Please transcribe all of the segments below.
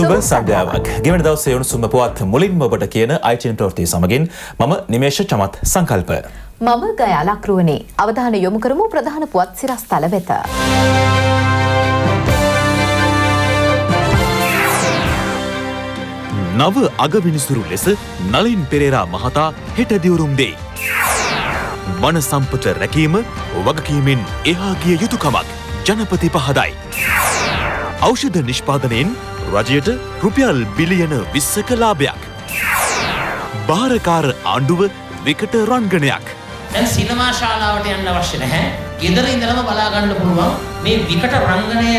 සුබ සන්ධ්‍යාවක්. ගෙවන දවසේ උණුසුම පුවත් මුලින්ම ඔබට කියන ITN ප්‍රවෘත්ති සමගින් මම නිමේෂ චමත් සංකල්ප. මම ගයා ලක්රුවනේ. අවධානය යොමු කරමු ප්‍රධාන පුවත් සිරස්තල වෙත. නව අගවිනිසුරු ලෙස නලින් පෙරේරා මහතා හෙට දිවුරුම් දෙයි. වන සම්පත රැකීම වගකීමෙන් එහා ගිය යුතුයකමක් ජනපති පහදයි. औषध निष्पादन राज्य रुपयाल बिलियन विस्सक लाभ्याक भारकार आंडुव विकट रंगणयाक දැන් සිනමා ශාලාවට යන්න අවශ්‍ය නැහැ ගෙදර ඉඳලම බලා ගන්න පුළුවන් මේ විකට රංගනය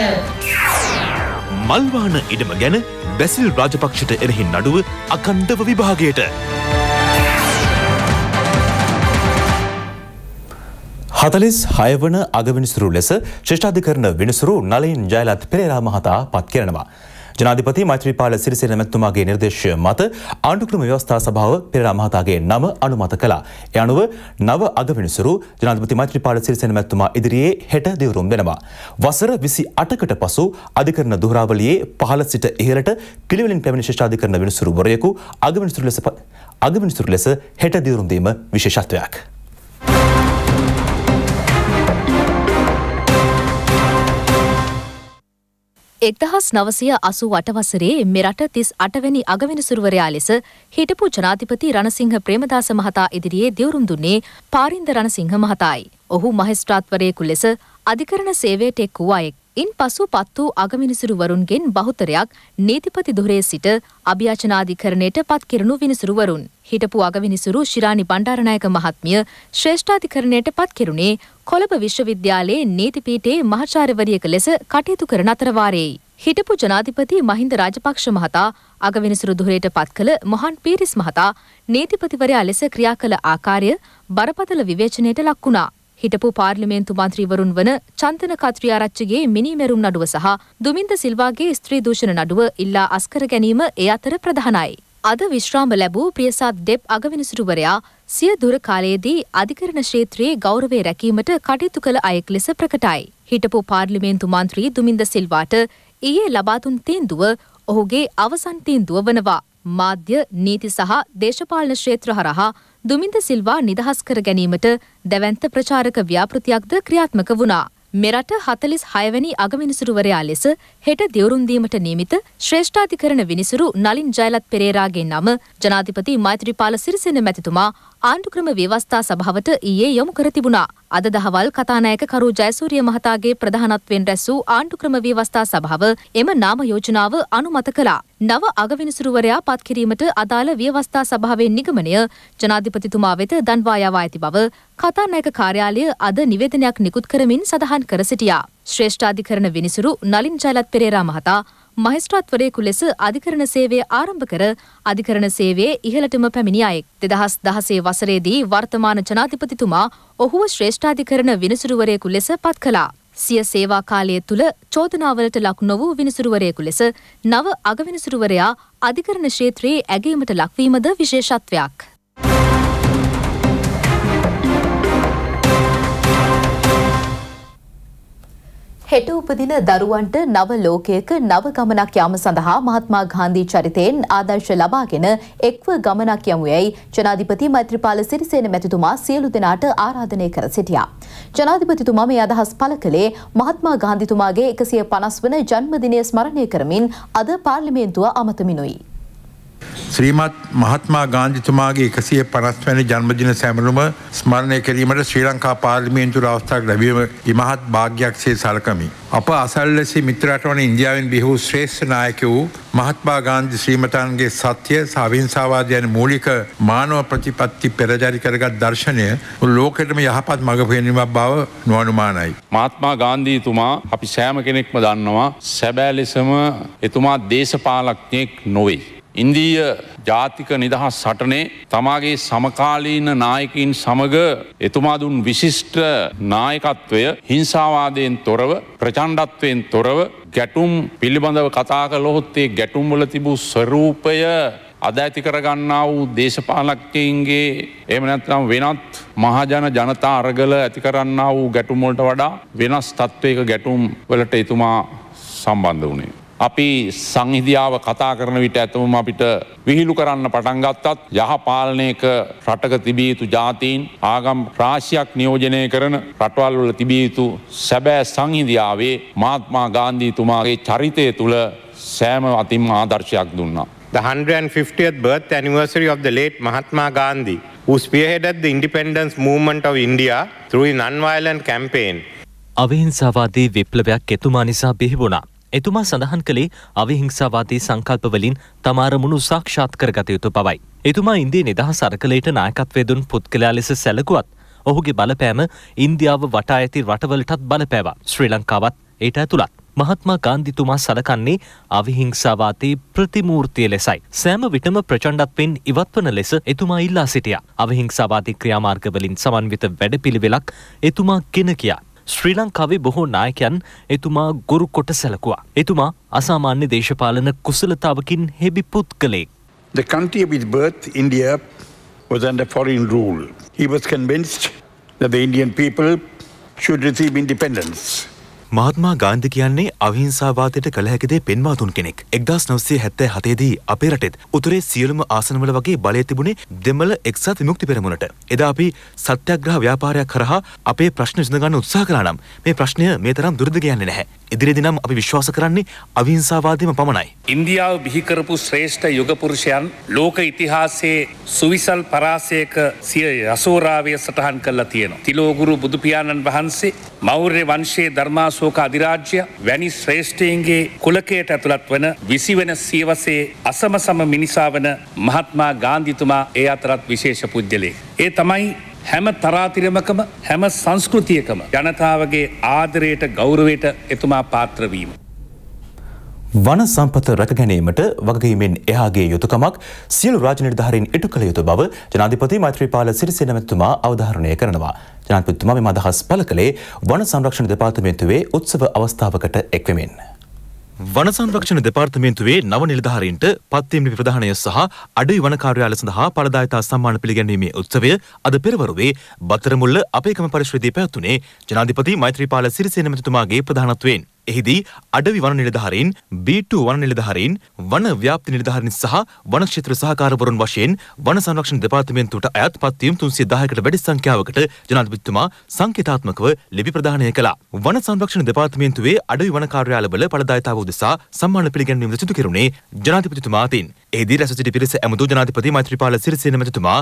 මල්වාන ඉදම ගැන බැසිල් රාජපක්ෂට එරෙහි නඩුව අඛණ්ඩව විභාගයට हतलिस हायवन अगविनिसुरु लेस श्रेष्ठाधिकरण विनिसुरु नलिन जयललिता पेरेरा महता पत् करනවා जनाधिपति मैत्रीपाल सिरिसेन मेहतुमागे निर्देशय मत आंडुक्रम व्यवस्था सभाव पेरेरा महतागे नम अनुमत कला ए अनुव नव अगविनिसुरु जनाधिपति मैत्रीपाल सिरिसेन मेहतुमा ඉදිරියේ හෙට දිවුරුම් වෙනවා වසර 28කට පසු අධිකරණ දුහරාවලියේ 15 සිට ඉහළට පිළිවෙලින් පැමිණි ශ්‍රේෂ්ඨාධිකරණ විනිසුරු වරයෙකු අගවිනිසුරු ලෙස හෙට දිවුරුම් දීම විශේෂත්වයක්. එක්දහස් 988 වසරේ මෙරට 38 වෙනි අගවිනිසුරුවරයා ලෙස හිටපු ජනාධිපති රණසිංහ ප්‍රේමදාස මහතා ඉදිරියේ දිවුරුම් දුන්නේ පාරින්ද රණසිංහ මහතායි. ඔහු මහේස්ත්‍රාත්වරයෙකු ලෙස අධිකරණ සේවයට එක් වූ අයෙක්. ඉන්පසු පත් වූ අගවිනිසුරුවරුන්ගෙන් බහුතරයක් නීතිපති ධුරයේ සිට අභියාචනාධිකරණයට පත් කිරුණු විනිසුරුවරුන්. හිටපු අගවිනිසුරු ශිරාණි බණ්ඩාරනායක මහත්මිය ශ්‍රේෂ්ඨාධිකරණයට පත් කිරුණේ කොළඹ විශ්වවිද්‍යාලයේ නීති පීඨයේ මහාචාර්යවරියක ලෙස කටයුතු කරන අතර වාරයේයි. හිටපු ජනාධිපති මහින්ද රාජපක්ෂ මහතා අගවිනිසුරු ධුරයට පත් කළ මොහන් පීරිස් මහතා නීතිපතිවරයා ලෙස ක්‍රියා කළ ආකාරය බරපතල විවේචනයට ලක් වුණා. හිටපු පාර්ලිමේන්තු මන්ත්‍රීවරුන් වන චන්දන කත්රිආරච්චිගේ මිනි මෙරුම් නඩුව සහ දුමින්ද සිල්වාගේ ස්ත්‍රී දූෂණ නඩුව ඉල්ලා අස්කර ගැනීම ඒ අතර ප්‍රධානයි. අද විශ්‍රාම ලැබූ ප්‍රියසත් දෙප් අගවිනිසුරුවරයා සිය දුර කාලයේදී අධිකරණ ක්ෂේත්‍රයේ ගෞරවය රැකීමට කටයුතු කළ අයෙක් ලෙස ප්‍රකටයි. හිටපු පාර්ලිමේන්තු මන්ත්‍රී දුමින්ද සිල්වාට ඊයේ ලබා දුන් තීන්දුව ඔහුගේ අවසන් තීන්දුව වනවා. මාධ්‍ය නීති සහ දේශපාලන ක්ෂේත්‍ර හරහා දුමින්ද සිල්වා නිදහස් කර ගැනීමට දැවැන්ත ප්‍රචාරක ව්‍යාපෘතියක්ද ක්‍රියාත්මක වුණා. මෙරට 46 වෙනි අගවිනිසුරුවරයා ලෙස හෙට දිවුරුම් දීමට නියමිත ශ්‍රේෂ්ඨාධිකරණ විනිසුරු නලින් ජයලත් පෙරේරාගේ නම ජනාධිපති මෛත්‍රීපාල සිරිසේන මැතිතුමා ආණ්ඩුක්‍රම ව්‍යවස්ථා සභාවට ඊයේ යොමු කර තිබුණා. අද දහවල් කතානායක කරු ජයසූරිය මහතාගේ ප්‍රධානත්වයෙන් රැස් වූ ආණ්ඩුක්‍රම ව්‍යවස්ථා සභාව එම නාම යෝජනාව අනුමත කළා. නව අගවිනිසුරුවරයා පත් කිරීමට අදාළ ව්‍යවස්ථා සභාවේ නිගමනය ජනාධිපතිතුමා වෙත දන්වා යවා ඇති බව කතානායක කාර්යාලය අද නිවේදනයක් නිකුත් කරමින් සඳහන් කර සිටියා. ශ්‍රේෂ්ඨාධිකරණ විනිසුරු නලින් ජයලත් පෙරේරා මහතා මහේස්ත්‍රාත්වරයෙකු ලෙස අධිකරණ සේවය ආරම්භ කර අධිකරණ සේවයේ ඉහළටම පැමිණි අයෙක්. 2016 වසරේදී වර්තමාන ජනාධිපතිතුමා ඔහුව ශ්‍රේෂ්ඨාධිකරණ විනිසුරුවරයෙකු ලෙස පත් කළා. සිය සේවා කාලය තුළ චෝදනාවලට ලක් නො වූ විනිසුරුවරයෙකු ලෙස නව අගවිනිසුරුවරයා අධිකරණ ක්ෂේත්‍රයේ ඇගීමට ලක්වීමද විශේෂත්වයක්. හෙට උපදින දරුවන්ට නව ලෝකයක නව ගමනක් යාම සඳහා මහත්මා ගාන්ධි චරිතයෙන් ආදර්ශ ලබාගෙන එක්ව ගමනක් යමු යයි ජනාධිපති මෛත්‍රීපාල සිරිසේන මැතිතුමා සියලු දෙනාට ආරාධනය කර සිටියා. ජනාධිපතිතුමා මේ අදහස් පළ කළේ මහත්මා ගාන්ධිතුමාගේ 150 වන ජන්මදිනය ස්මරණය කරමින් අද පාර්ලිමේන්තුව අමතමිනුයි. ශ්‍රීමත් මහත්මා ගාන්ධිතුමාගේ 150 වෙනි ජන්මදින සැමරුම ස්මරණය කිරීමට ශ්‍රී ලංකා පාර්ලිමේන්තුවට අවස්ථාවක් ලැබීම ඉමහත් වාසනාවක්සේ සැලකමි. අප අසල්වැසි මිත්‍ර රටවන ඉන්දියාවෙන් බිහි වූ ශ්‍රේෂ්ඨ නායකයෝ මහත්මා ගාන්ධි ශ්‍රීමතාන්ගේ සත්‍ය සහ අවිහිංසාවාදය යන මූලික මානව ප්‍රතිපත්ති පෙරජාරි කරගත් දර්ශනය ලෝකෙටම යහපත් මඟ පෙන්වීම බව නොඅනුමානයි. මහත්මා ගාන්ධිතුමා අපි සෑම කෙනෙක්ම දන්නවා සැබෑ ලෙසම එතුමා දේශපාලඥයෙක් නොවේ. ඉන්දීය ජාතික නිදහස් සටනේ තමාගේ සමකාලීන නායකයින් සමග එතුමා දුන් විශිෂ්ට නායකත්වය හිංසාවාදයෙන් තොරව ප්‍රචණ්ඩත්වයෙන් තොරව ගැටුම් පිළිබඳව කතා කළොත් ඒ ගැටුම් වල තිබූ ස්වરૂපය අද ඇති කරගන්නා වූ දේශපාලකයන්ගේ එහෙම නැත්නම් වෙනත් මහජන ජනතා අරගල ඇති කරන්නා වූ ගැටුම් වලට වඩා වෙනස් තත්වයක ගැටුම් වලට එතුමා සම්බන්ධ වුණේ. අපි සංහිඳියාව කතා කරන විට ඇතමුම අපිට විහිළු කරන්න පටන් ගත්තත් යහ පාලනයක රටක තිබිය යුතු ජාතීන් ආගම් රාශියක් නියෝජනය කරන රටවල් වල තිබිය යුතු සැබෑ සංහිඳියාවේ මහත්මා ගාන්ධීතුමාගේ චරිතය තුළ සෑම අතිම ආදර්ශයක් දුන්නා. The 150th birth anniversary of the late Mahatma Gandhi, who spearheaded the independence movement of India through a non-violent campaign. අවිහිංසාවාදී විප්ලවයක් එතුමා නිසා බිහි වුණා. එතුමා සඳහන් කළේ අවිහිංසාවාදී සංකල්ප වලින් තමාරමුණු සාක්ෂාත් කරගත යුතු බවයි. එතුමා ඉන්දිය නිදහස් අරකලයට නායකත්වය දුන් පුද්ගලයා ලෙස සැලකුවත් ඔහුගේ බලපෑම ඉන්දියාව වටා ඇති රටවලටත් බලපෑවා. ශ්‍රී ලංකාවත් ඒට ඇතුළත්. මහත්මා ගාන්ධිතුමා සලකන්නේ අවිහිංසාවාදී ප්‍රතිමූර්තිය ලෙසයි. සෑම විටම ප්‍රචණ්ඩත්වෙන් ඉවත්වන ලෙස එතුමා ඉල්ලා සිටියා. අවිහිංසාවාදී ක්‍රියාමාර්ග වලින් සමන්විත වැඩපිළිවෙලක් එතුමා ගෙන ගියා. ශ්‍රී ලංකාවේ බොහෝ නායකයන් එතුමා ගුරු කොට සැලකුවා. එතුමා අසාමාන්‍ය දේශපාලන කුසලතාවකින් හෙබි පුද්ගලෙක්. The country of his birth, India, was under foreign rule. He was convinced that the Indian people should receive independence. මහත්මා ගාන්ධි කියන්නේ අවිහිංසාවාදයට කළ හැකි දේ පෙන්වා දුන් කෙනෙක්. 1977 දී අපේ රටෙත් උතුරේ සියලුම ආසනවල වගේ බලය තිබුණේ දෙමළ එක්සත් විමුක්ති පෙරමුණට. එදා අපි සත්‍යාග්‍රහ ව්‍යාපාරයක් කරහා අපේ ප්‍රශ්න විසඳ ගන්න උත්සාහ කළා නම් මේ ප්‍රශ්නය මේ තරම් දුරද ගියන්නේ නැහැ. ඉදිරියේදී නම් අපි විශ්වාස කරන්නේ අවිහිංසාවාදයම පමණයි. ඉන්දියාව බිහි කරපු ශ්‍රේෂ්ඨ යුග පුරුෂයන් ලෝක ඉතිහාසයේ සුවිසල් පරාසයක සිය යසෝරාවය සටහන් කළා තියෙනවා. තිලෝගුරු බුදු පියාණන් වහන්සේ මෞර්ය වංශයේ ධර්මා ශෝක අධිරාජ්‍ය වැනි ශ්‍රේෂ්ඨයන්ගේ කුලකයට ඇතුළත් වන 20 වෙනි සියවසේ අසමසම මිනිසා වන මහත්මා ගාන්ධිතුමා ඒ අතරත් විශේෂ පුද්ගලෙක්. ඒ තමයි හැම තරාතිරමකම හැම සංස්කෘතියකම ජනතාවගේ ආදරයට ගෞරවයට එතුමා පාත්‍ර වීම. වන සම්පත රැක ගැනීමට වගකීමෙන් එහාගේ යුතුයකමක් සියලු රාජ්‍ය නිලධාරීන් ඉටු කළ යුතු බව ජනාධිපති මෛත්‍රීපාල සිරිසේන මැතිතුමා අවධාරණය කරනවා. ජනාධිපතිතුමා මේ අදහස් පළ කළේ වන සංරක්ෂණ දෙපාර්තමේන්තුවේ උත්සව අවස්ථාවකට එක්වෙමින්. වන සංරක්ෂණ දෙපාර්තමේන්තුවේ නව නිලධාරීන්ට පත්වීම් නිපි ප්‍රධානය සහ අඩවි වන කාර්යාල සඳහා ඵලදායිතා සම්මාන පිළිගැන්වීමේ උත්සවය අද පෙරවරුවේ බතරමුල්ල අපේකම පරිශ්‍රයේදී පැවැත්ුණේ ජනාධිපති මෛත්‍රීපාල සිරිසේන මැතිතුමාගේ ප්‍රධානත්වයෙන්. එහිදී අඩවි වන නිලධාරීන්, B2 වන නිලධාරීන්, වන ව්‍යාප්ති නිලධාරීන් සහ වන ක්ෂේත්‍ර සහකාරවරුන් වශයෙන් වන සංරක්ෂණ දෙපාර්තමේන්තුවට අයත් පත්වීම් 310කට වැඩි සංඛ්‍යාවකට ජනාධිපතිතුමා සංකේතාත්මකව ලිපි ප්‍රදානය කළා. වන සංරක්ෂණ දෙපාර්තමේන්තුවේ අඩවි වන කාර්යාලවල ඵලදායිතාව උදෙසා සම්මාන පිළිගැන්වීම සිදු කෙරුණේ ජනාධිපතිතුමා අතින්. එහිදී රැස් සිටි පිරිස ඇමතු ජනාධිපති මෛත්‍රීපාල සිරිසේන මැතිතුමා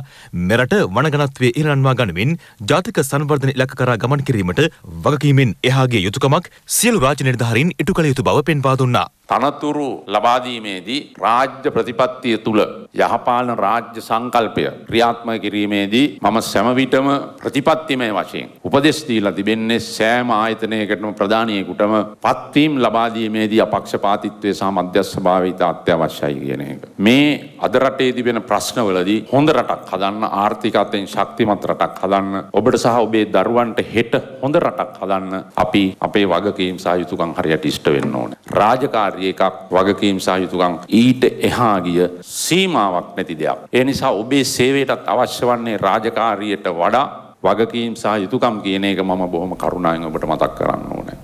මෙරට වන ඝනත්වයේ ඉරණන්වා ගනිමින් ජාතික සංවර්ධන ඉලක්ක කරා ගමන් කිරීමට වගකීමෙන් එහාගේ යුතුයකමක් සියලු රාජ්‍ය නිලධාරීන් ඉටු කළ යුතු බව පෙන්වා දුන්නා. තනතුරු ලබාදීමේදී රාජ්‍ය ප්‍රතිපත්තිය තුළ යහපාලන රාජ්‍ය සංකල්පය ක්‍රියාත්මක කිරීමේදී මම සෑම විටම ප්‍රතිපත්තිමය වශයෙන් උපදෙස් දීලා තිබෙන්නේ සෑම ආයතනයකටම ප්‍රධානීෙකුටම පත්වීම් ලබාදීමේදී අපක්ෂපාතීත්වය සහ මධ්‍යස්ථභාවීත්වය අත්‍යවශ්‍යයි කියන එක. මේ අද රටේ තිබෙන ප්‍රශ්නවලදී හොඳ රටක් හදන්න, ආර්ථිකයෙන් ශක්තිමත් රටක් හදන්න, ඔබට සහ ඔබේ දරුවන්ට හෙට හොඳ රටක් හදන්න අපි අපේ වගකීම් සහ යුතුකම් හරියට ඉෂ්ට වෙන්න ඕනේ. රාජකාරී එකක් වගකීම් සහයුතුකම් ඊට එහා ගිය සීමාවක් නැති දෙයක්. ඒ නිසා ඔබේ සේවයටත් අවශ්‍ය වන්නේ රාජකාරියට වඩා වගකීම් සහයුතුකම් කියන එක මම බොහොම කරුණාවෙන් ඔබට මතක් කරන්න ඕනේ.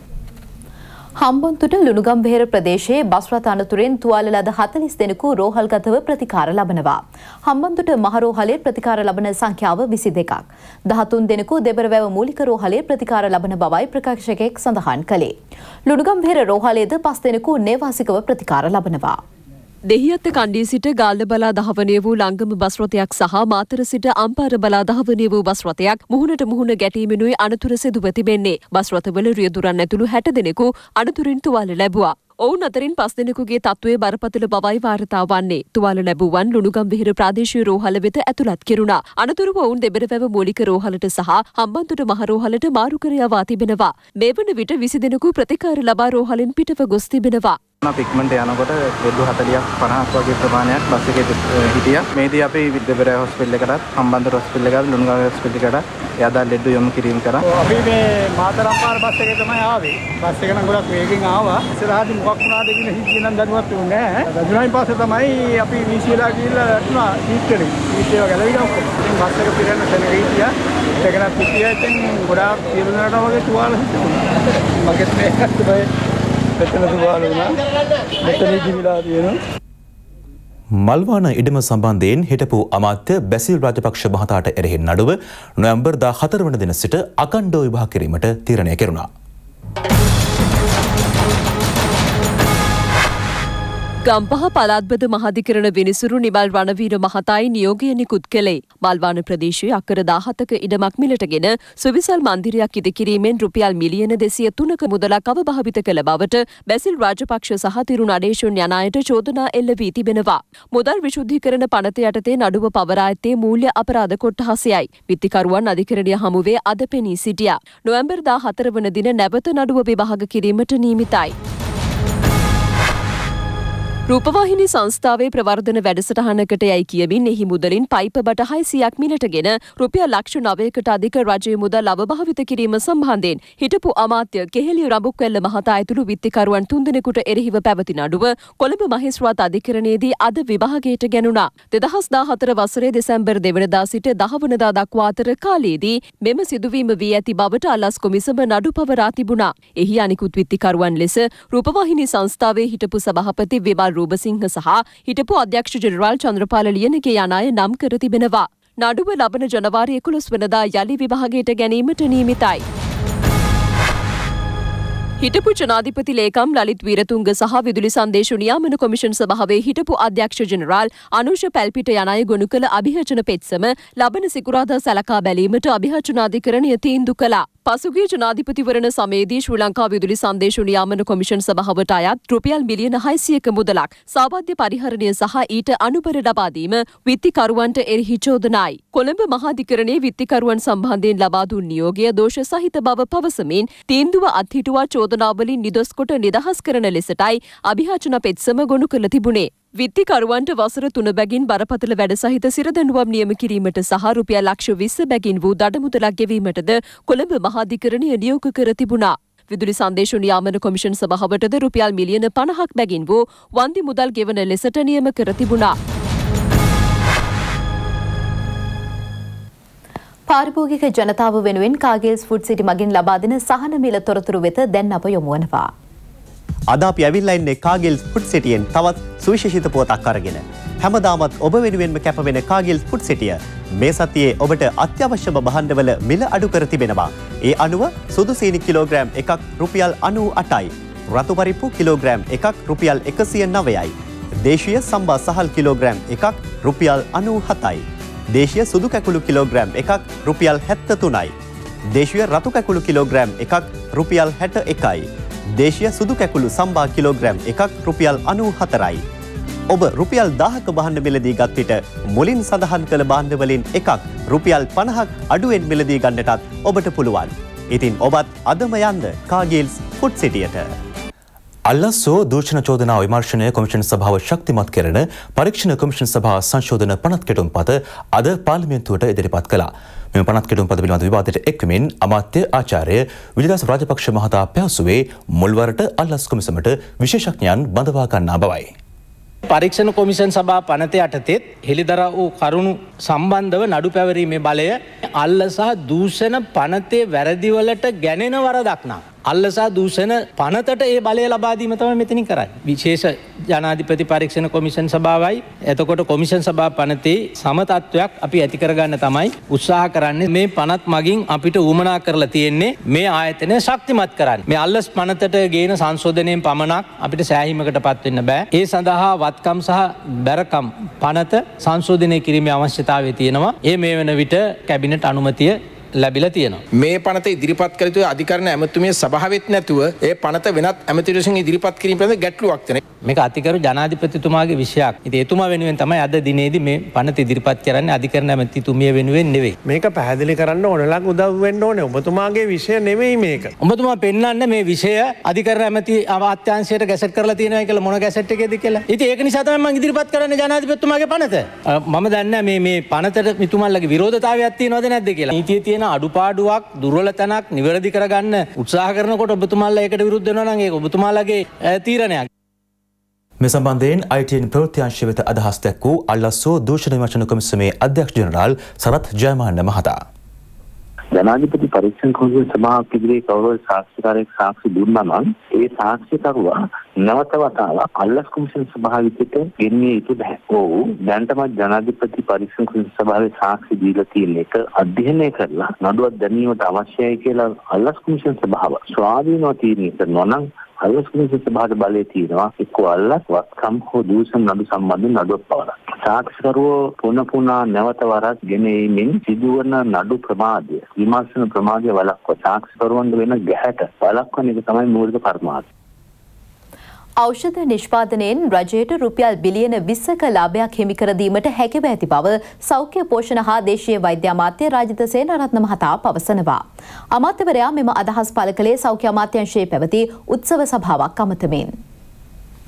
හම්බන්තොට ලුණුගම්බේර ප්‍රදේශයේ බස් රථ අනතුරෙන් තුවාල ලද 40 දෙනෙකු රෝහල්ගතව ප්‍රතිකාර ලබනවා. හම්බන්තොට මහ රෝහලේ ප්‍රතිකාර ලබන සංඛ්‍යාව 22ක්. 13 දෙනෙකු දෙබරවැව මූලික රෝහලේ ප්‍රතිකාර ලබන බවයි ප්‍රකාශකෙක් සඳහන් කළේ. ලුණුගම්බේර රෝහලේද 5 දෙනෙකු නේවාසිකව ප්‍රතිකාර ලබනවා. දෙහිඅත්ත කණ්ඩී සිට ගාල්ල බලා දහවනය වූ ලංගම බස් රථයක් සහ මාතර සිට අම්පාර බලා දහවනය වූ බස් රථයක් මුහුණට මුහුණ ගැටීමෙනුයි අනතුර සිදුව තිබෙන්නේ. බස් රථවල රියදුරන් ඇතුළු 60 දෙනෙකු අනතුරින් තුවාල ලැබුවා. ඔවුන් අතරින් 5 දෙනෙකුගේ තත්ත්වය බරපතල බවයි වාර්තා වන්නේ. තුවාල ලැබුවන් ලුණුගම්බිහිර ප්‍රාදේශීය රෝහල වෙත ඇතුළත් කෙරුණා. අනතුරුව ඔවුන් දෙබරවැව මූලික රෝහලට සහ හම්බන්තොට මහ රෝහලට මාරු කර යවා තිබෙනවා. මේ වන විට 20 දෙනෙකු ප්‍රතිකාර ලබා රෝහලෙන් පිටව ගොස් තිබෙනවා. අපි ඉක්මනට යනකොට 40ක් 50ක් වගේ ප්‍රමාණයක් බස් එකේ හිටියා. මේදී අපි විද්‍යාපරය හොස්පිටල් එකටත් හම්බන්තොට හොස්පිටල් එකටත් ලුණුගම්බිහිර හොස්පිටල් එකටත් යදා ලෙඩ යොමු කිරීම කරා. අපි මේ මාතර අම්පාර බස් එකේ තමයි ආවේ. බස් එක නම් ගොඩක් වේගෙන් ආවා. ඉස්සරහදී මොකක්ුණාද කියන හිතෙන් දැනුවත් වුණේ නැහැ. රජුණන් පස්සේ තමයි අපි වීසියලා ගිහිල්ලා රැටුණා සීට්ටරේ. සීට්ටේව ගැලවිලා ඔක්කොම. ඉතින් බස් එක පිරෙන්න තැනක හිටියා. ඒකන පිටියෙන් ගොඩාක් පිරුණාට වගේ තුවාල හිටුණා. මගෙත් මේකත් තමයි මල්වාන ඉඩම සම්බන්ධයෙන් හිටපු අමාත්‍ය බැසිල් රාජපක්ෂ මහතාට එරෙහින් නඩුව නොවැම්බර් 14 වන දින සිට අඛණ්ඩව විභාග කිරීමට තීරණය කෙරුණා. ගම්පහ පළාත්බද මහාධිකරණ විනිසුරු නිමල් රණවීර මහතායි නියෝගය නිකුත් කළේ. මල්වාන ප්‍රදේශයේ අක්කර 17ක ඉඩමක් මිලටගෙන සුවිසල් මන්දිරයක් ඉදිකිරීමෙන් රුපියල් මිලියන 203ක මුදලක් අවභාවිත කළ බවට බැසිල් රාජපක්ෂ සහ තිරු නඩේෂුන් යන අයට චෝදනා එල්ල වී තිබෙනවා. මුදල් විශුද්ධීකරණ පනත යටතේ නඩුව පවරා ඇත්තේ මූල්‍ය අපරාධ කොට්ටාසයයි. විත්තිකරුවන් අධිකරණය හමුවේ අද පෙනී සිටියා. නොවැම්බර් 14 වන දින නැවත නඩුව විභාග කිරීමට නියමිතයි. රූපවාහිනී සංස්ථාවේ ප්‍රවර්ධන වැඩසටහනකට යයි කියමින් එහි මුදලින් පයිප බට 600ක් මිලටගෙන රුපියල් ලක්ෂ 9කට අධික රජයේ මුදල් අවභාවිත කිරීම සම්බන්ධයෙන් හිටපු අමාත්‍ය කෙහෙලිය රඹුක්වැල්ල මහතා ඇතුළු විත්තිකරුවන් 3 දෙනෙකුට එරෙහිව පැවති නඩුව කොළඹ මහේස්ත්‍රාත් අධිකරණයේදී අද විභාගයට ගැනුණා. 2014 වසරේ දෙසැම්බර් 2 වෙනිදා සිට 10 වෙනිදා දක්වා අතර කාලයේදී මෙම සිදුවීම වී ඇති බවට අලස් කොමිසම නඩු පවරා තිබුණා. එහි අනිකුත් විත්තිකරුවන් ලෙස රූපවාහිනී සංස්ථාවේ හිටපු සභාපති විමල් රූපසිංහ සහ හිටපු අධ්‍යක්ෂ ජෙනරාල් චන්ද්‍රපාල ලියනගේ යන අය නම් කර තිබෙනවා. නඩුව ලබන ජනවාරි 11 වෙනිදා යලි විභාගයට ගැනීමට නියමිතයි. හිටපු ජනාධිපති ලේකම් ලලිත් වීරතුංග සහ විදුලි සංදේශ නියාමන කොමිෂන් සභාවේ හිටපු අධ්‍යක්ෂ ජෙනරාල් අනුෂ පැල්පිට යන අය ගොනු කළ අභියෝජන පෙත්සම ලබන සිකුරාදා සලකා බැලීමට අභියෝජන අධිකරණය තීන්දුව කළා. පසුගිය ජනාධිපතිවරණ සමයේදී ශ්‍රී ලංකා විදුලි සංදේශ නියාමන කොමිෂන් සභාවට අයත් රුපියල් මිලියන 600ක මුදලක් සාබාධ්‍ය පරිහරණය සහ ඊට අනුබර ලබා දීම විත්තිකරුවන්ට එරෙහි චෝදනායි. කොළඹ මහාධිකරණයේ විත්තිකරුවන් සම්බන්ධයෙන් ලබා දුන් නියෝගය දෝෂ සහිත බව පවසමින් තීන්දුව අත්හිටුවා චෝදනාවලින් නිදොස් කොට නිදහස් කරන ලෙසටයි අභියාචන පෙත්සම ගොනු කළ තිබුණේ. විත්තිකරුවන්ට වසර 3 බැගින් බරපතල වැඩ සහිත සිරදඬුවම් නියම කිරීමට සහ රුපියල් ලක්ෂ 20 බැගින් වූ දඩමුදලක් ගෙවීමටද කොළඹ මහාධිකරණය නියෝග කර තිබුණා. විදුලි සංදේශ නියාමන කොමිෂන් සභාවටද රුපියල් මිලියන 50ක් බැගින් වූ වන්දි මුදල් ගෙවන ලෙසට නියම කර තිබුණා. පාරිභෝගික ජනතාව වෙනුවෙන් කාගේල්ස් ෆුඩ් සිටි මගින් ලබා දෙන සහන මිල තොරතුරු වෙත දැන් අප යොමු වෙනවා. අද අපි ඇවිල්ලා ඉන්නේ කාගේල්ස් ෆුඩ් සිටියෙන් තවත් සුවිශේෂිත පුවතක් අරගෙන. හැමදාමත් ඔබ වෙනුවෙන්ම කැප වෙන කාගේල්ස් ෆුඩ් සිටිය මේ සතියේ ඔබට අත්‍යවශ්‍යම භාණ්ඩවල මිල අඩු කර තිබෙනවා. ඒ අනුව සුදු සීනි කිලෝග්‍රෑම් එකක් රුපියල් 98යි. රතු පරිප්පු කිලෝග්‍රෑම් එකක් රුපියල් 109යි. දේශීය සම්බා සහල් කිලෝග්‍රෑම් එකක් රුපියල් 97යි. දේශීය සුදු කැකුළු කිලෝග්‍රෑම් එකක් රුපියල් 73යි. දේශීය රතු කැකුළු කිලෝග්‍රෑම් එකක් රුපියල් 61යි. දේශීය සුදු කැකුළු සම්බා කිලෝග්‍රෑම් එකක් රුපියල් 94යි. ඔබ රුපියල් 1000ක භාණ්ඩ මිලදී ගත් විට මුලින් සඳහන් කළ භාණ්ඩ වලින් එකක් රුපියල් 50ක් අඩුවෙන් මිලදී ගන්නටත් ඔබට පුළුවන්. ඉතින් ඔබත් අදම යන්න කාගේල්ස් ෆුඩ් සිටියට. අල්ලස්සෝ දූෂණ චෝදනා විමර්ශනය කොමිෂන් සභාව ශක්තිමත් කරන පරීක්ෂණ කොමිෂන් සභා සංශෝධන පනත් කෙටුම්පත අද පාර්ලිමේන්තුවට ඉදිරිපත් කළා. මෙම පනත් කෙටුම්පත පිළිබඳ විවාදයට එක්වමින් අමාත්‍ය ආචාර්ය විජේදාස රාජපක්ෂ මහතා පැවසුවේ මුල්වරට අල්ලස් කොමිසමට විශේෂඥයන් බඳවා ගන්නා බවයි. පරීක්ෂණ කොමිෂන් සභා පනත යටතේත් හෙළිදරව් වූ කරුණු සම්බන්ධව නඩු පැවරීමේ බලය අල්ලස දූෂණ පනතේ වැරදිවලට ගැනෙන වරදක් නම් අල්ලසා දූෂණ පනතට ඒ බලය ලබා දීම තමයි මෙතනින් කරන්නේ. විශේෂ ජනාධිපති පරීක්ෂණ කොමිෂන් සභාවයි එතකොට කොමිෂන් සභා පනතේ සම තත්වයක් අපි ඇති කරගන්න තමයි උත්සාහ කරන්නේ. මේ පනත් මගින් අපිට උවමනා කරලා තියෙන්නේ මේ ආයතනය ශක්තිමත් කරන්න. මේ අල්ලස් පනතට ගේන සංශෝධනයෙන් පමණක් අපිට සෑහීමකටපත් වෙන්න බෑ. ඒ සඳහා වත්කම් සහ බැරකම් පනත සංශෝධනය කිරීමේ අවශ්‍යතාවය තියෙනවා. මේ වෙන විට කැබිනට් අනුමැතිය ලැබිලා තියෙනවා. මේ පනත ඉදිරිපත් කළ යුතු අධිකරණ ඇමතුමිය සභාවෙත් නැතුව ඒ පනත වෙනත් ඇමතිවරු විසින් ඉදිරිපත් කිරීම පිළිබඳ ගැටලුවක් තියෙනවා. මේක අතිකරු ජනාධිපතිතුමාගේ විෂයක්. ඉතින් එතුමා වෙනුවෙන් තමයි අද දිනේදී මේ පනත ඉදිරිපත් කරන්නේ අධිකරණ ඇමතිතුමිය වෙනුවෙන් නෙවෙයි. මේක පැහැදිලි කරන්න ඕනලක් උදව් වෙන්න ඕනේ. ඔබතුමාගේ විෂය නෙවෙයි මේක. ඔබතුමා පෙන්වන්නේ මේ විෂය අධිකරණ ඇමති අමාත්‍යාංශයට ගැසට් කරලා තියෙනවා කියලා මොන ගැසට් එකේද කියලා. ඉතින් ඒක නිසා තමයි මම ඉදිරිපත් කරන්නේ ජනාධිපතිතුමාගේ පනත. මම දන්නේ මේ පනතට මිතුමල්ලගේ විරෝධතාවයක් තියෙනවද නැද්ද කියලා. නීතියේ තියෙන අඩුපාඩුවක් දුර්වලතනක් නිවැරදි කරගන්න උත්සාහ කරනකොට ඔබතුමාලා ඒකට විරුද්ධ වෙනවා නම් ඒක ඔබතුමාලාගේ තීරණයක්. මේ සම්බන්ධයෙන් ITN ප්‍රවෘත්තිංශය වෙත අදහස් දක්වූ අල්ලස්සෝ දූෂණ විමර්ශන කොමිසමේ අධ්‍යක්ෂ ජෙනරාල් සරත් ජයමාන්න මහතා जनाधिपति परीक्षण खोज सभा साक्षिकार साक्षि दूर्मा ये साक्षिकर्व नवतव काल अल्लस् कुंशन सभा दंटमा जनाधिपति परीक्षण खोज सभा साक्षि जीलती अध्ययन करला नडुव धन्यवाद अवश्य के अल्लस् कुंशन सभा स्वाधीन तीन नोना अल्लस् कुंशन सभा बल तीन अल्लस् वस्कम हो दूसम नडु संबंध नडुव पवला साक्षिकर्व पुनः पुनः नवतवर ගෙනීමෙන් සිදුවන නඩු ප්‍රමාදය විමර්ශන ප්‍රමාදය වළක්වා සාක්ෂිකරුවන්ට වෙන ගැහැට වළක්වන එක තමයි මූලික කර්මාන්තය. ඖෂධ නිෂ්පාදනයෙන් රජයට රුපියල් බිලියන 20ක ලාභයක් හිමි කර දීමට හැකියාව ඇති බව සෞඛ්‍ය පෝෂණ හා දේශීය වෛද්‍ය අමාත්‍ය රාජිත සේනාරත්න මහතා පවසනවා. අමාත්‍යවරයා මෙම අදහස් පළ කළේ සෞඛ්‍ය අමාත්‍යාංශයේ පැවති උත්සව සභාවක් අමතමින්.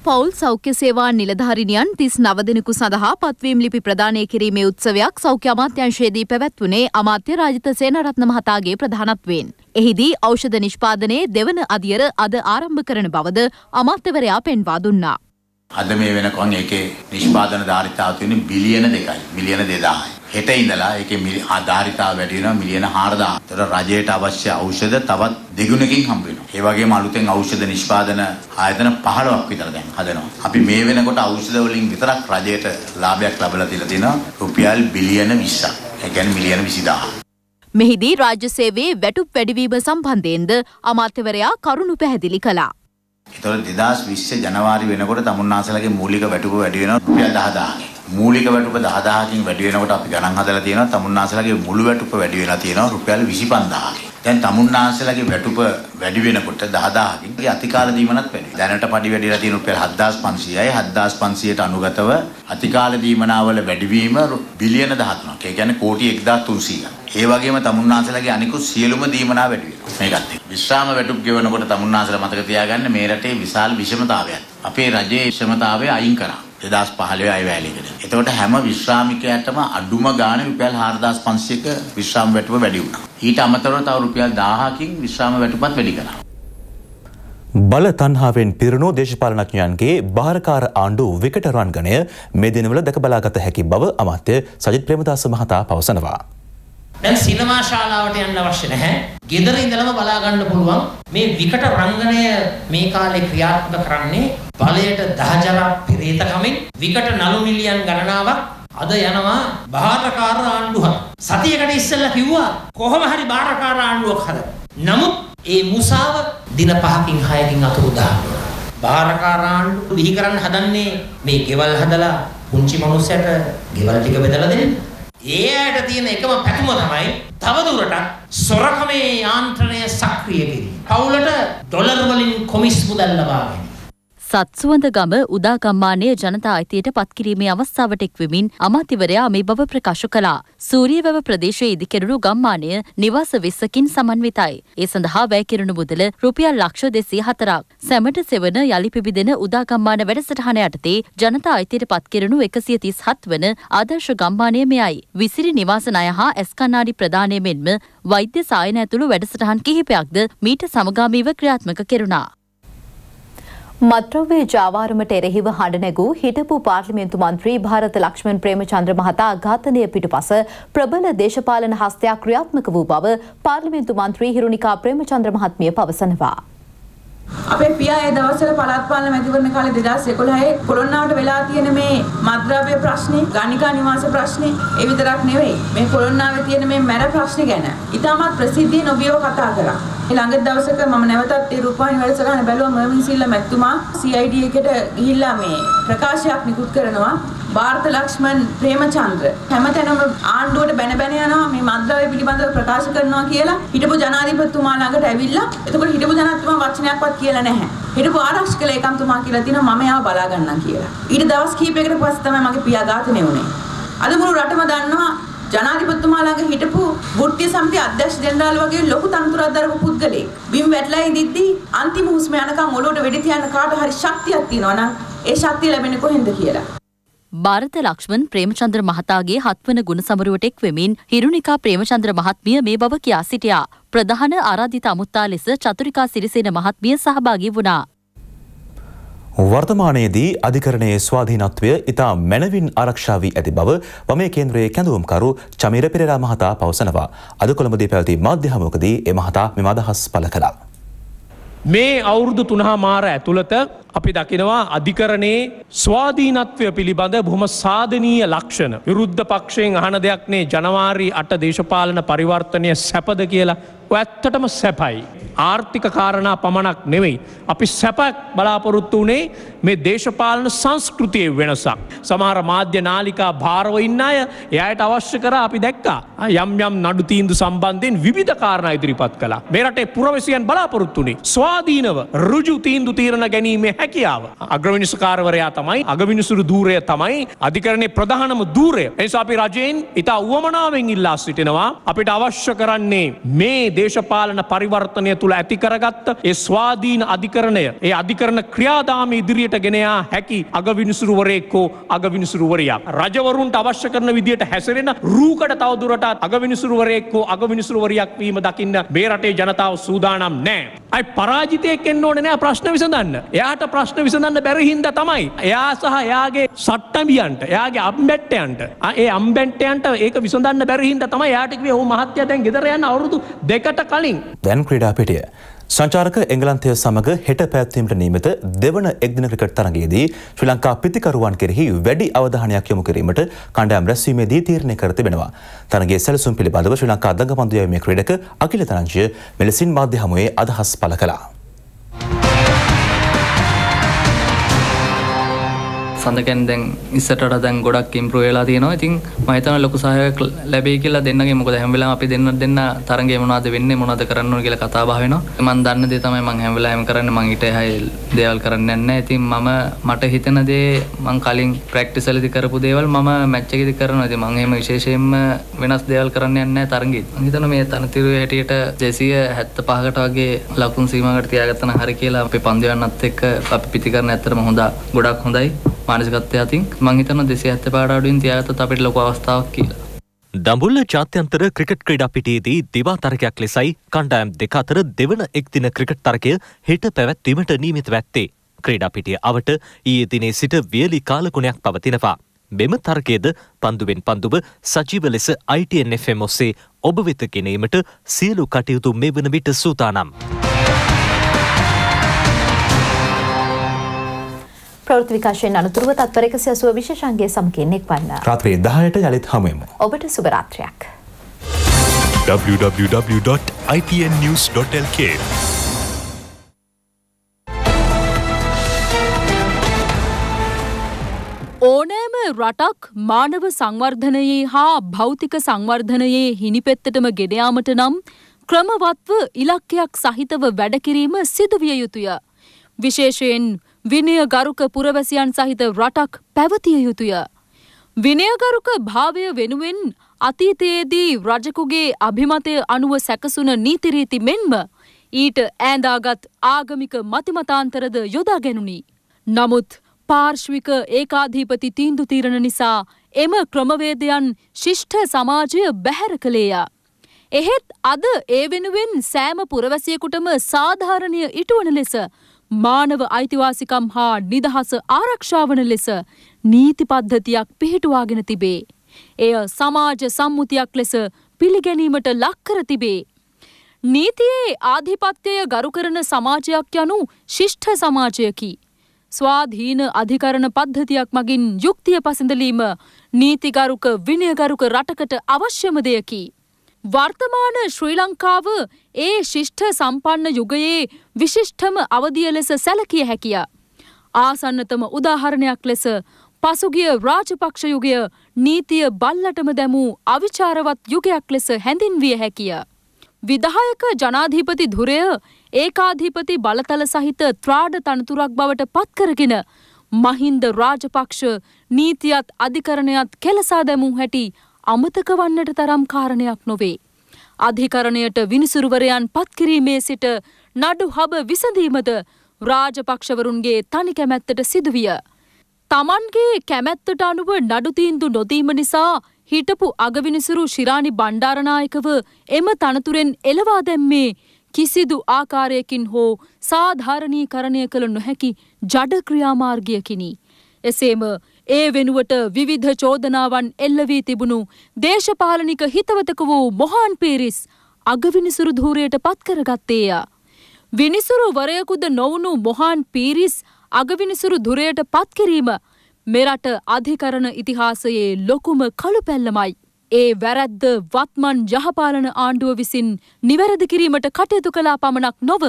පවුල් සෞඛ්‍ය සේවා නිලධාරිනියන් 39 දිනක සඳහා පත්වීම් ලිපි ප්‍රදානය කිරීමේ උත්සවයක් සෞඛ්‍ය අමාත්‍යාංශයේදී පැවැත්වුණේ අමාත්‍ය රාජිත සේනාරත්න මහතාගේ ප්‍රධානත්වයෙන්. එහිදී ඖෂධ නිෂ්පාදනයේ දෙවන අදියර අද ආරම්භ කරන බවද අමාත්‍යවරයා පෙන්වා දුන්නා. අද මේ වෙනකන් ඒකේ නිෂ්පාදන ධාරිතාව තියෙන්නේ බිලියන 2යි මිලියන 2000යි. හෙට ඉඳලා ඒකේ ධාරිතාව වැඩි වෙනවා මිලියන 4000. ඒතර රජයට අවශ්‍ය ඖෂධ තවත් දෙගුණකින් හම්බ වෙනවා. ඒ වගේම අලුතෙන් ඖෂධ නිෂ්පාදන ආයතන 15ක් විතර දැන් හදනවා. අපි මේ වෙනකොට ඖෂධ වලින් විතරක් රජයට ලාභයක් ලැබලා තියෙනවා රුපියල් බිලියන 20ක්. ඒ කියන්නේ මිලියන 20000. මෙහිදී රාජ්‍ය සේවයේ වැටුප් වැඩිවීම සම්බන්ධයෙන්ද අමාත්‍යවරයා කරුණු පැහැදිලි කළා. ඒතර 2020 ජනවාරි වෙනකොට තමුන්නාසලගේ මූලික වැටුප වැඩි වෙනවා රුපියල් 10000. මූලික වැටුප 10000කින් වැඩි වෙනකොට අපි ගණන් හදලා තියෙනවා තමුන්නාසලගේ මුළු වැටුප වැඩි වෙලා තියෙනවා රුපියල් 25000ක. දැන් තමුන්නාන්සලගේ වැටුප වැඩි වෙනකොට 10000කින් අතිකාල දීමනත් වැඩි. දැනට පඩි වැඩිලා තියෙන රුපියල් 7500යි 7500ට අනුගතව අතිකාල දීමනාවල වැඩිවීම බිලියන 13ක්. ඒ කියන්නේ කෝටි 1300ක්. ඒ වගේම තමුන්නාන්සලගේ අනිකුත් සියලුම දීමනා වැඩි වෙනවා. මේකත් එක්ක. විශ්‍රාම වැටුප ගෙවනකොට තමුන්නාන්සල මතක තියාගන්න මේ රටේ විශාල විෂමතාවයක්. අපේ රජයේ විෂමතාවය අයින් කරා 2015 අය වැලේකට. එතකොට හැම විශ්‍රාමිකයන්ටම අඩුම ගානේ රුපියල් 4500ක විශ්‍රාම වැටුප වැඩි වුණා. ඊට අමතරව තව රුපියල් 1000කින් විශ්‍රාම වැටුපත් වැඩි කරා. බල තණ්හාවෙන් පිරුණු දේශපාලනඥයන්ගේ බාරකාර ආණ්ඩු විකට රංගනය මේ දිනවල දැක බලාගත හැකි බව අමාත්‍ය සජිත් ප්‍රේමදාස මහතා පවසනවා. දැන් සිනමා ශාලාවට යන්න අවශ්‍ය නැහැ. ගෙදර ඉඳලම බලා ගන්න පුළුවන්. මේ විකට රංගනය මේ කාලේ ක්‍රියාත්මක කරන්නේ බලයට දහජරා පෙරේතකමින් විකට නළු මිලියන් ගණනාවක් අද යනවා බාරකාර ආණ්ඩුවක්. සතියකට ඉස්සෙල්ලා කිව්වා කොහොම හරි බාරකාර ආණ්ඩුවක් හදන්න. නමුත් ඒ මුසාව දින 5කින් 6කින් අතුරු දානවා. බාරකාර ආණ්ඩුව විහි කරන්න හදන්නේ මේ ගෙවල් හදලා පුංචි මිනිස්සුන්ට ගෙවල් ටික බෙදලා දෙන්න. ඒ ඇයට තියෙන එකම පැතුම තමයි තවදුරටත් සොරකමේ යාන්ත්‍රණය සක්‍රිය කිරීම. පවුලට ඩොලර් වලින් කොමිස් මුදල් ලබා ගැනීම. සත්සුවඳගම උදාගම්මානය ජනතා අයිතියට පත්කිරීමේ අවස්ථාවට එක්වෙමින් අමාත්‍යවරයා මේ බව ප්‍රකාශ කළා. සූරියවැව ප්‍රදේශයේ ඉදිකෙරුණු ගම්මානය නිවාස 20කින් සමන්විතයි. ඒ සඳහා වැය කෙරුණු මුදල රුපියල් ලක්ෂ 204ක්. සැමට සෙවන යලි පිබිදෙන උදාගම්මාන වැඩසටහන යටතේ ජනතා අයිතියට පත්කිරුණු 137 වන ආදර්ශ ගම්මානය මෙයයි. විසිරි නිවාස ණය හා ඇස් කණ්ණාඩි ප්‍රදානය මෙන්ම වෛද්‍ය සායන ඇතුළු වැඩසටහන් කිහිපයක්ද මීට සමගාමීව ක්‍රියාත්මක කෙරුණා. මත්ද්‍රව්‍ය ජාවාරමට එරෙහිව හඬ නැගූ හිටපු පාර්ලිමේන්තු මන්ත්‍රී භාරත ලක්ෂ්මන් ප්‍රේමචන්ද්‍ර මහතා ඝාතනය පිටුපස ප්‍රබල දේශපාලන හස්තයක් ක්‍රියාත්මක වූ බව පාර්ලිමේන්තු මන්ත්‍රී හිරුණිකා ප්‍රේමචන්ද්‍ර මහත්මිය පවසනවා. අපේ පියා ඒ දවස්වල පළාත් පාලන මැතිවරණ කාලේ 2011 කොළොන්නාවට වෙලා තියෙන මේ මත්ද්‍රව්‍ය ප්‍රශ්නේ, ගණිකා නිවාස ප්‍රශ්නේ ඒ විතරක් නෙවෙයි. මේ කොළොන්නාවේ තියෙන මේ මැර ප්‍රශ්නේ ගැන ඉතාමත් ප්‍රසිද්ධිය නොබියව කතා කරා. ළඟ දවසක මම නැවතත් ඒ රූපවාහිනී වැඩසටහන බැලුවා. මර්වින් සිල්ලා මැතිතුමා CID එකට ගිහිල්ලා මේ ප්‍රකාශයක් නිකුත් කරනවා. භාරත ලක්ෂ්මන් ප්‍රේමචන්ද්‍ර හැමතැනම ආණ්ඩුවට බැන බැන යනවා මේ මද්ද්‍රව්‍ය පිළිබඳව ප්‍රකාශ කරනවා කියලා හිටපු ජනාධිපතිතුමා ළඟට ඇවිල්ලා. එතකොට හිටපු ජනාධිපතිතුමා වචනයක්වත් කියලා නැහැ. හිටපු ආරක්ෂක ලේකම්තුමා කියලා තිනවා මම එයාව බලා ගන්නම් කියලා. ඊට දවස් කිහිපයකට පස්සේ තමයි මගේ පියා ඝාතනය වුනේ. අද මුළු රටම දන්නවා ජනාධිපතිතුමා ළඟ හිටපු වෘත්ති සමිති අධ්‍යක්ෂ ජෙනරාල් වගේ ලොකු තනතුරක් දරපු පුද්ගලෙක්. බිම් වැටලා ඉඳිද්දී අන්තිම හුස්ම යනකම් ඔලුවට වෙඩි තියන්න කාට හරි ශක්තියක් තියෙනවා නම් ඒ ශක්තිය ලැබෙන්නේ කොහෙන්ද කියලා. භාරත ලක්ෂ්මන් ප්‍රේමචන්ද්‍ර මහතාගේ හත්වන ගුණ සමරුවට එක් වෙමින් හිරුණිකා ප්‍රේමචන්ද්‍ර මහත්මිය මේ බව කියා සිටියා. ප්‍රධාන ආරාධිත අමුත්තා ලෙස චතුරිකා සිරිසේන මහත්මිය සහභාගී වුණා. වර්තමානයේදී අධිකරණයේ ස්වාධීනත්වය ඉතා මැනවින් ආරක්ෂා වී ඇති බව වමේ කේන්ද්‍රයේ කැඳවුම්කරු චමීර පෙරේරා මහතා පවසනවා. අද කොළඹදී පැවති මාධ්‍ය හමුවකදී ඒ මහතා මෙම අදහස් පළ කළා. මේ අවුරුදු 3 මාර ඇතුළත අපි දකිනවා අධිකරණයේ ස්වාධීනත්වය පිළිබඳ බොහොම සාධනීය ලක්ෂණ. විරුද්ධ පක්ෂයෙන් අහන දෙයක් නේ ජනවාරි 8 දේශපාලන පරිවර්තනය සැපද කියලා. ඔය ඇත්තටම සැපයි. ආර්ථික කාරණා පමණක් නෙවෙයි. අපි සැපක් බලාපොරොත්තු උනේ මේ දේශපාලන සංස්කෘතියේ වෙනසක්. සමහර මාධ්‍ය නාලිකා භාරව ඉන්න අය එයාට අවශ්‍ය කරා අපි දැක්කා. යම් යම් නඩු තීන්දුව සම්බන්ධයෙන් විවිධ කාරණා ඉදිරිපත් කළා. මේ රටේ පුරවැසියන් බලාපොරොත්තු උනේ ස්වාධීනව ඍජු තීන්දුව తీරන ගැනීමේ අග්‍රමිනිස්කාරවරයා තමයි අගමිනිසුරු ධූරය තමයි අධිකරණයේ ප්‍රධානම ධූරය. එනිසා අපි රජයෙන් ඉතා උවමනාවෙන් ඉල්ලා සිටිනවා අපිට අවශ්‍ය කරන්නේ මේ දේශපාලන පරිවර්තනය තුල ඇති කරගත්ත ඒ ස්වාධීන අධිකරණය, ඒ අධිකරණ ක්‍රියාදාමයේ ඉදිරියට ගෙන යා හැකි අගමිනිසුරුවරයෙක් හෝ අගමිනිසුරුවරියක් රජවරුන්ට අවශ්‍ය කරන විදියට හැසිරෙන රූකඩ තව දුරටත් අගමිනිසුරුවරයෙක් හෝ අගමිනිසුරුවරියක් වීම දකින්න මේ රටේ ජනතාව සූදානම් නැහැ. අය පරාජිතයෙක් එන්න ඕනේ නැහැ ප්‍රශ්න විසඳන්න. එයාට ප්‍රශ්න විසඳන්න බැරි හින්දා තමයි එයා සහ එයාගේ සට්ටඹියන්ට එයාගේ අම්බැට්ටයන්ට ඒ අම්බැට්ටයන්ට ඒක විසඳන්න බැරි හින්දා තමයි එයාට කිව්වේ "ඔව් මහත්තයා දැන් ගෙදර යන්න අවුරුදු 2කට කලින්". දැන් ක්‍රීඩා පිටිය සංචාරක එංගලන්තය සමග හෙට පැවැත්වීමට නියමිත දෙවන එක්දින ක්‍රිකට් තරගයේදී ශ්‍රී ලංකා පිතිකරුවන් කෙරෙහි වැඩි අවධානයක් යොමු කිරීමට කණ්ඩායම් රැස්වීමේදී තීරණය කර තිබෙනවා. තරගයේ සැලසුම් පිළිබඳව ශ්‍රී ලංකා දඟපන්දු යැවීමේ ක්‍රීඩක අකිල තරංජය මෙලෙසින් මාධ්‍ය හමුවේ අදහස් පළ කළා. සඳකෙන් දැන් ඉස්සරට දැන් ගොඩක් ඉම්ප්‍රූව් වෙලා තියෙනවා. ඉතින් මම හිතනවා ලොකු සහයෝගයක් ලැබෙයි කියලා දෙන්නගේ. මොකද හැම වෙලාවෙම අපි දෙන්න තරඟේ මොනවද වෙන්නේ මොනවද කරන්න ඕන කියලා කතා බහ වෙනවා. මම දන්න දේ තමයි මම හැම වෙලාවෙම කරන්නේ. මම ඊට එහායි දේවල් කරන්නේ නැහැ. ඉතින් මට හිතෙන දේ මම කලින් ප්‍රැක්ටිස් වලදී කරපු දේවල් මම මැච් එකේදී කරනවා. ඉතින් මම එහෙම විශේෂයෙන්ම වෙනස් දේවල් කරන්න යන්නේ නැහැ තරඟෙත්. මම හිතනවා මේ තනතිරුවේ හැටියට 275කට වගේ ලකුණු සීමාවකට තියාගත්තා නම් හරි කියලා. අපේ පන්දුවන්නත් එක්ක අපි පිටිකරන ඇත්තටම හොඳ ගොඩක් හොඳයි. මානසිකත්වය අතින් මං හිතනවා 275කට අඩුවෙන් තියාගත්තත් අපිට ලොකු අවස්ථාවක් කියලා. දඹුල්ල ජාත්‍යන්තර ක්‍රිකට් ක්‍රීඩා පිටියේදී දිවා තරගයක් ලෙසයි කණ්ඩායම් දෙක අතර දෙවන එක්දින ක්‍රිකට් තරගය හෙට පැවැත්වීමට නියමිත වෙත්තේ. ක්‍රීඩා පිටිය අවට ඊයේ දිනේ සිට වියලි කාලගුණයක් පවතිනවා. මෙම තරගයේද පන්දුවෙන් පන්දුව සජීව ලෙස ITN FM ඔස්සේ ඔබ වෙත ගෙනීමට සියලු කටයුතු මේ වන විට සූදානම්. ප්‍රවෘත්ති විකාශයෙන් අනුතුරුව තත්පර 180 විශේෂාංගයේ සමකෙන් එක්වන්න. රාත්‍රී 10ට යලිත් හමුවෙමු. ඔබට සුබ රාත්‍රියක්. www.itnnews.lk ඕනෑම රටක් මානව සංවර්ධනයේ හා භෞතික සංවර්ධනයේ හිනිපෙත්තටම ගෙන යාමට නම් ක්‍රමවත්ව ඉලක්කයක් සහිතව වැඩ කිරීම සිදුවිය යුතුය. විශේෂයෙන් විනය ගරුක පුරවැසියන් සහිත රටක් පැවතිය යුතුය. විනය ගරුක භාවය වෙනුවෙන් අතීතයේදී රජෙකුගේ අභිමතය අනුව සැකසුන නීති රීති මෙන්ම ඊට ඈඳාගත් ආගමික මතිමතාන්තරද යොදා ගැනුනි. නමුත් පාර්ශ්වික ඒකාධිපති තීන්දු තීරණ නිසා එම ක්‍රමවේදයන් ශිෂ්ඨ සමාජය බැහැර කළේය. එහෙත් අද ඒ වෙනුවෙන් සෑම පුරවැසියෙකුටම සාධාරණය ඉටුවන ලෙස මානව අයිතිවාසිකම් හා නිදහස ආරක්ෂාවන ලෙස නීති පද්ධතියක් පිහිටුවාගෙන තිබේ. එය සමාජ සම්මුතියක් ලෙස පිළිගැනීමට ලක්කර තිබේ. නීතියේ ආධිපත්‍යය ගරු කරන සමාජයක් යනු ශිෂ්ඨ සමාජයකි. ස්වාධීන අධිකරණ පද්ධතියක් මගින් යුක්තිය පසඳලීම නීතිගරුක විනයගරුක රටකට අවශ්‍යම දෙයකි. වර්තමාන ශ්‍රී ලංකාව ඒ ශිෂ්ඨ සම්පන්න යුගයේ විශිෂ්ඨම අවධිය ලෙස සැලකිය හැකිය. ආසන්නතම උදාහරණයක් ලෙස පසුගිය රාජපක්ෂ යුගය නීතිය බල්ලටම දැමූ අවිචාරවත් යුගයක් ලෙස හැඳින්විය හැකිය. විධායක ජනාධිපති ධුරය ඒකාධිපති බලතල සහිත ත්‍රාඩ තනතුරක් බවට පත්කරගෙන මහින්ද රාජපක්ෂ නීතියත් අධිකරණයත් කෙලසා දැමූ හැටි අමතක වන්නට තරම් කාරණයක් නොවේ. අධිකරණයට විනිසුරුවරයන් පත්කිරීමේ සිට නඩු හබ විසඳීමද රාජපක්ෂවරුන්ගේ තනි කැමැත්තට සිදුවිය. තමන්ගේ කැමැත්තට අනුව නඩු තීන්දු නොදීම නිසා හිටපු අගවිනිසුරු ශිරාණි බණ්ඩාරනායකව එම තනතුරෙන් එළවා දැම්මේ किसिदु आकारयकिन हो साधारणीकरणयकළ නොහැකි ජඩ ක්‍රියාමාර්ගයකිනි. එසේම ඒ වෙනුවට විවිධ චෝදනාවන් එල්ල වී තිබුණු දේශපාලනික හිතවතක වූ මොහාන් පීරිස් අගවිනිසුරු ධූරයට පත් කරගත්තේය. විනිසුරු වරයෙකුද නොවුණු මොහාන් පීරිස් අගවිනිසුරු ධූරයට පත් කිරීම මෙරට අධිකරණ ඉතිහාසයේ ලොකුම කළුපැල්ලමයි. ඒ වැරද්ද වත්මන් යහපාලන ආණ්ඩුව විසින් නිවැරදි කිරීමට කටයුතු කළා පමණක් නොව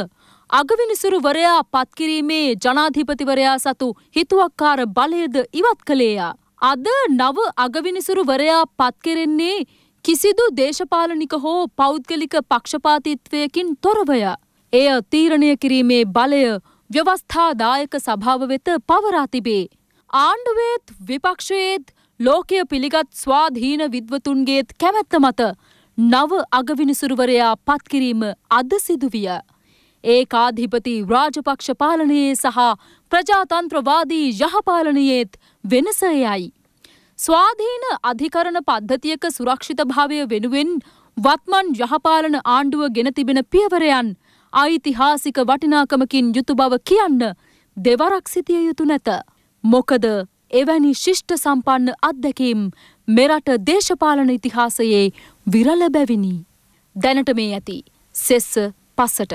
අගවිනිසුරු වරයා පත් කිරීමේ ජනාධිපතිවරයා සතු හිතුවක්කාර බලයද ඉවත් කළේය. අද නව අගවිනිසුරු වරයා පත් කෙරෙන්නේ කිසිදු දේශපාලනික හෝ පෞද්ගලික පක්ෂපාතීත්වයකින් තොරවය. එය තීරණය කිරීමේ බලය ව්‍යවස්ථාදායක සභාව වෙත පවරා තිබේ. ආණ්ඩුවේත් විපක්ෂයේත් ලෝකය පිළිගත් ස්වාධීන විද්වතුන්ගේත් කැමැත්ත මත නව අගවිනිසුරුවරයා පත්කිරීම අද සිදුවිය. ඒකාධිපති රාජපක්ෂ පාලනයේ සහ ප්‍රජාතන්ත්‍රවාදී යහපාලනයේත් වෙනස එයයි. ස්වාධීන අධිකරණ පද්ධතියක සුරක්ෂිත භාවය වෙනුවෙන් වත්මන් යහපාලන ආණ්ඩුව ගෙන තිබෙන පියවරයන් ඓතිහාසික වටිනාකමකින් යුතු බව කියන්න දෙවරක් සිතිය යුතු නැත. මොකද එවැනි ශිෂ්ට සම්පන්න අත්දැකීම් මෙරට දේශපාලන ඉතිහාසයේ විරල බැවිනි. දැනට මේ ඇති සෙස්ස පසට